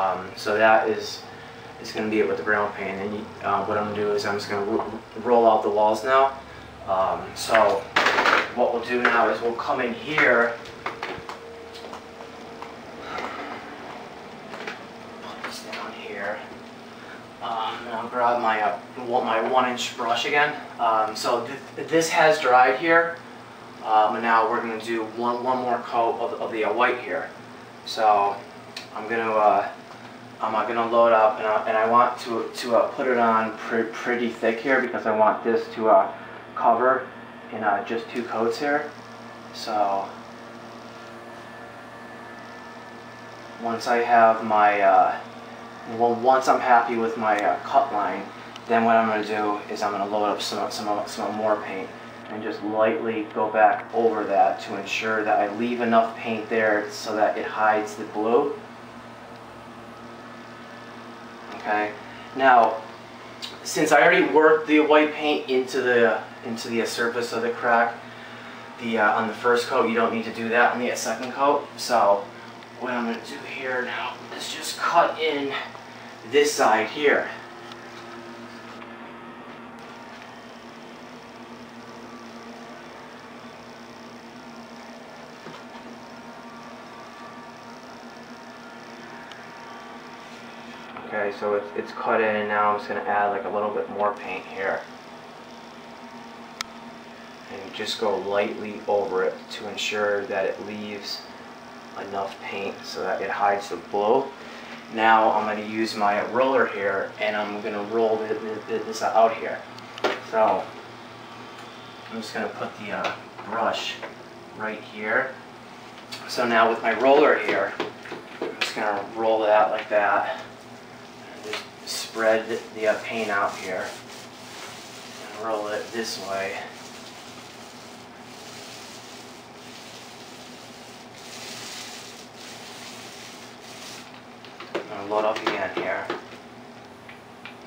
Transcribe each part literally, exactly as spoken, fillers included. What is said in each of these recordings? Um, so that is, it's going to be it with the brown paint. And uh, what I'm going to do is I'm just going to ro roll out the walls now. Um, so what we'll do now is we'll come in here. Put this down here. Um, and I'll grab my uh, my one inch brush again. Um, so th this has dried here. Um, and now we're going to do one one more coat of, of the uh, white here. So I'm going to uh, I'm uh, going to load up, and, uh, and I want to to uh, put it on pre pretty thick here because I want this to uh, cover in uh, just two coats here. So once I have my uh, well, once I'm happy with my uh, cut line, then what I'm going to do is I'm going to load up some some some more paint and just lightly go back over that to ensure that I leave enough paint there so that it hides the blue. Okay. Now, since I already worked the white paint into the into the surface of the crack, the uh, on the first coat, you don't need to do that on the second coat. So what I'm going to do here now is just cut in this side here. Okay, so it's, it's cut in, and now I'm just going to add like a little bit more paint here. And just go lightly over it to ensure that it leaves enough paint so that it hides the blue. Now I'm going to use my roller here, and I'm going to roll the, the, the, this out here. So I'm just going to put the uh, brush right here. So now with my roller here, I'm just going to roll it out like that. Just spread the uh, paint out here and roll it this way. I'm going to load up again here.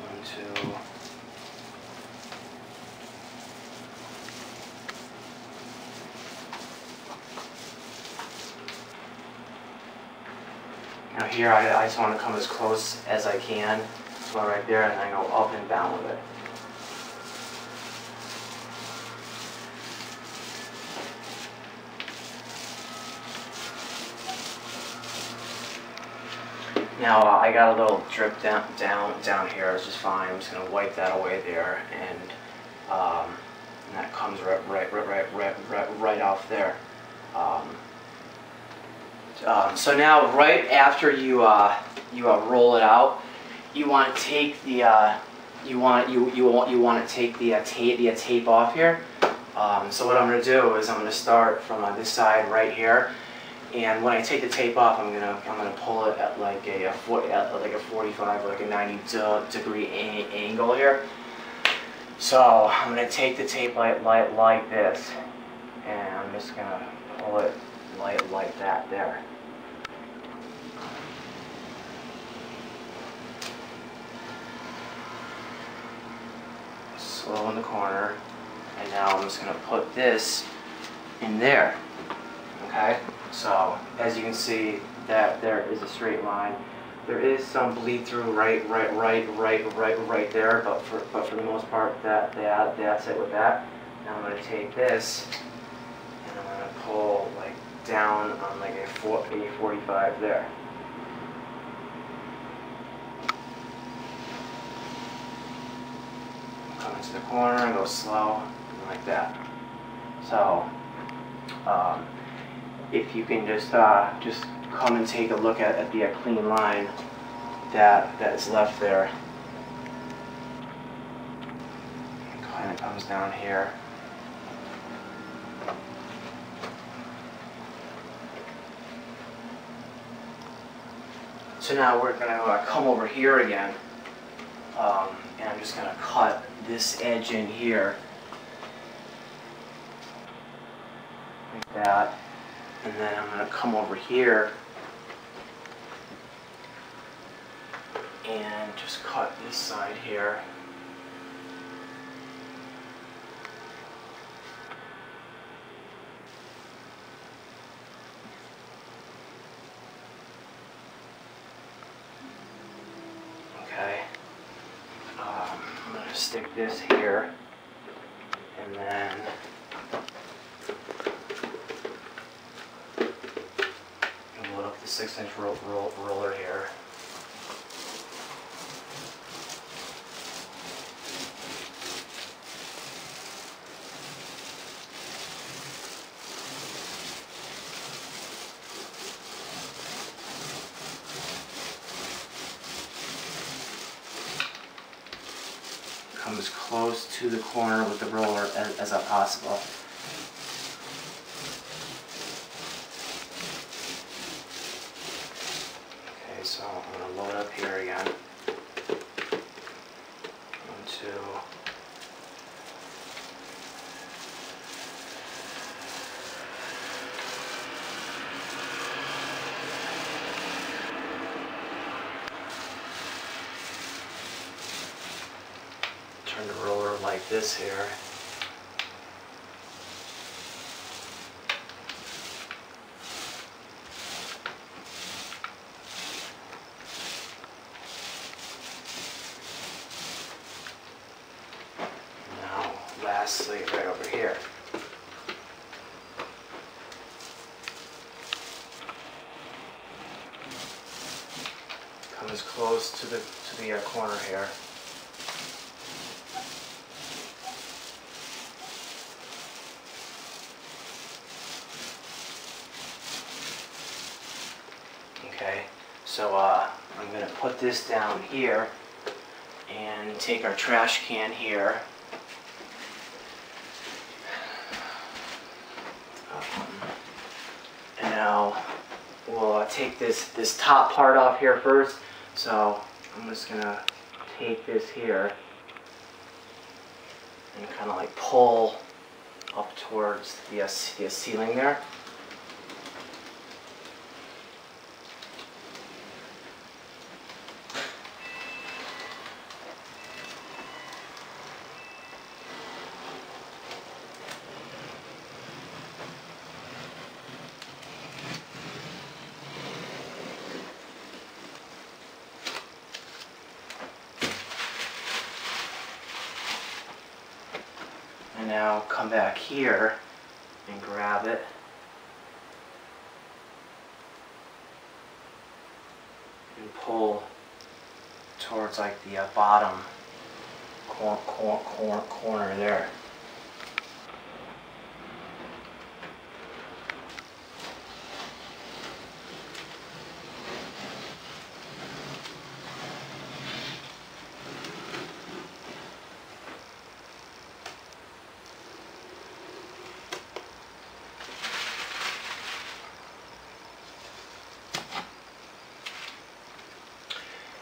One, two. Now here, I, I just want to come as close as I can. So right there, and I go up and down with it. Now uh, I got a little drip down, down, down here. It's just fine. I'm just gonna wipe that away there, and, um, and that comes right, right, right, right, right, right off there. Um, Um, so now, right after you uh, you uh, roll it out, you want to take the uh, you want you you want you want to take the uh, tape the uh, tape off here. Um, so what I'm going to do is I'm going to start from uh, this side right here, and when I take the tape off, I'm gonna I'm gonna pull it at like a, a foot at like a forty-five, like a ninety degree angle here. So I'm going to take the tape light light like this, and I'm just gonna pull it light like that there. Slow in the corner, and now I'm just going to put this in there. Okay, so as you can see, that there is a straight line. There is some bleed through right, right, right, right, right, right there, but for but for the most part, that that that's it with that. Now I'm going to take this, and I'm going to pull like down on like a forty-five there. Come into the corner and go slow, like that. So, um, if you can just uh, just come and take a look at, at the uh, clean line that that is left there. It kind of comes down here. So now we're going to uh, come over here again, um, and I'm just going to cut this edge in here, like that, and then I'm going to come over here and just cut this side here. stick this here, and then load up the six inch roll, roll, roller here. Come as close to the corner with the roller as, as possible. Okay, so I'm going to load up here again. One, two. Turn the roller like this here. Now, lastly, right over here. Come as close to the to the uh, corner here. Okay, so uh, I'm going to put this down here and take our trash can here. Um, and now we'll uh, take this, this top part off here first. So I'm just going to take this here and kind of like pull up towards the, uh, the ceiling there. Now come back here and grab it and pull towards like the uh, bottom cor cor cor corner there.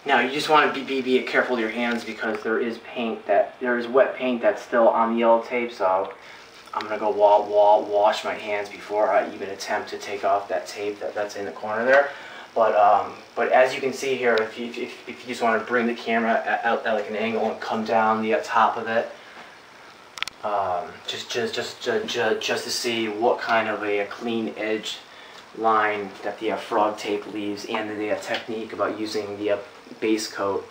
Now you just want to be, be, be careful with your hands because there is paint that there is wet paint that's still on the yellow tape. So I'm gonna go wall wall wash my hands before I even attempt to take off that tape that, that's in the corner there. But um, but as you can see here, if you if, if you just want to bring the camera at, at, at like an angle and come down the top of it, um, just just just just just to see what kind of a clean edge line that the uh, frog tape leaves, and the uh, technique about using the uh, base coat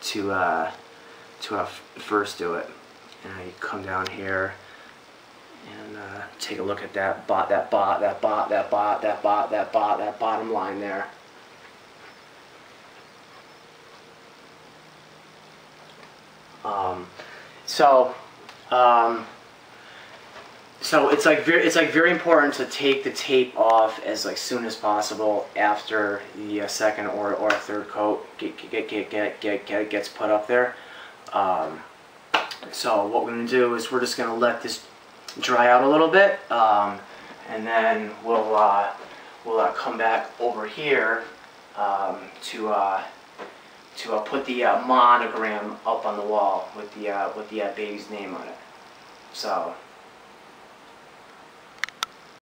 to uh, to uh, first do it. And you come down here and uh, take a look at that bot, that bot, that bot, that bot, that bot, that bot, that bottom line there. Um, so. Um, So it's like very, it's like very important to take the tape off as like soon as possible after the uh, second or, or third coat get get get get get, get gets put up there. Um, so what we're gonna do is we're just gonna let this dry out a little bit, um, and then we'll uh, we'll uh, come back over here um, to uh, to uh, put the uh, monogram up on the wall with the uh, with the uh, baby's name on it. So.